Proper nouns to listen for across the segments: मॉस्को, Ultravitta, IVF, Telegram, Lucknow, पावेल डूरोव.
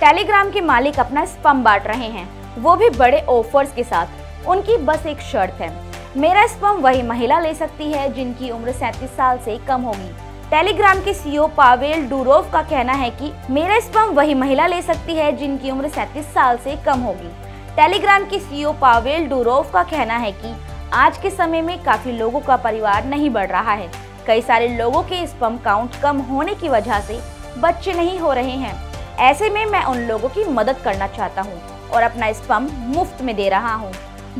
Telegram के मालिक अपना स्पम बांट रहे हैं, वो भी बड़े ऑफर्स के साथ। उनकी बस एक शर्त है, मेरा स्पम वही महिला ले सकती है जिनकी उम्र 37 साल से कम होगी। टेलीग्राम के सीईओ पावेल डूरोव का कहना है कि मेरा स्पम वही महिला ले सकती है जिनकी उम्र 37 साल से कम होगी। टेलीग्राम के सीईओ पावेल डूरोव का कहना है कि आज के समय में काफी लोगों का परिवार नहीं बढ़ रहा है। कई सारे लोगों के स्पम काउंट कम होने की वजह से बच्चे नहीं हो रहे हैं। ऐसे में मैं उन लोगों की मदद करना चाहता हूँ और अपना स्पम मुफ्त में दे रहा हूँ।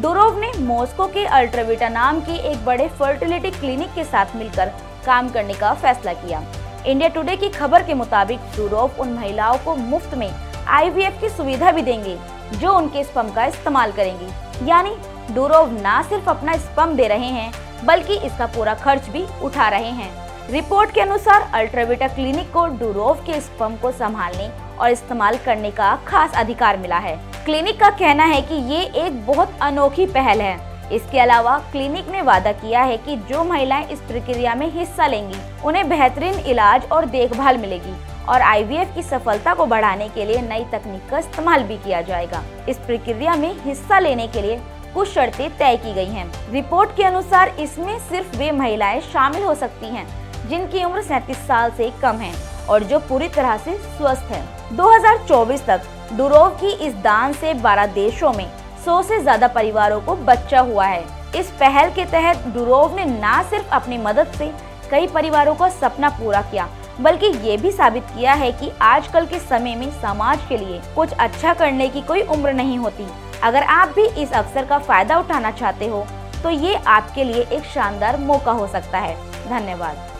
डूरोव ने मॉस्को के अल्ट्राविटा नाम के एक बड़े फर्टिलिटी क्लिनिक के साथ मिलकर काम करने का फैसला किया। इंडिया टुडे की खबर के मुताबिक डूरोव उन महिलाओं को मुफ्त में आईवीएफ की सुविधा भी देंगे जो उनके स्पम का इस्तेमाल करेंगी। यानी डूरोव न सिर्फ अपना स्पम दे रहे हैं बल्कि इसका पूरा खर्च भी उठा रहे हैं। रिपोर्ट के अनुसार अल्ट्राविटा क्लिनिक को डूरोव के स्पम को संभालने और इस्तेमाल करने का खास अधिकार मिला है। क्लिनिक का कहना है कि ये एक बहुत अनोखी पहल है। इसके अलावा क्लिनिक ने वादा किया है कि जो महिलाएं इस प्रक्रिया में हिस्सा लेंगी उन्हें बेहतरीन इलाज और देखभाल मिलेगी और आईवीएफ की सफलता को बढ़ाने के लिए नई तकनीक का इस्तेमाल भी किया जाएगा। इस प्रक्रिया में हिस्सा लेने के लिए कुछ शर्तें तय की गई हैं। रिपोर्ट के अनुसार इसमें सिर्फ वे महिलाएं शामिल हो सकती हैं जिनकी उम्र 37 साल से कम है और जो पूरी तरह से स्वस्थ है। 2024 तक डूरोव की इस दान से 12 देशों में 100 से ज्यादा परिवारों को बच्चा हुआ है। इस पहल के तहत डूरोव ने न सिर्फ अपनी मदद से कई परिवारों का सपना पूरा किया बल्कि ये भी साबित किया है कि आजकल के समय में समाज के लिए कुछ अच्छा करने की कोई उम्र नहीं होती। अगर आप भी इस अवसर का फायदा उठाना चाहते हो तो ये आपके लिए एक शानदार मौका हो सकता है। धन्यवाद।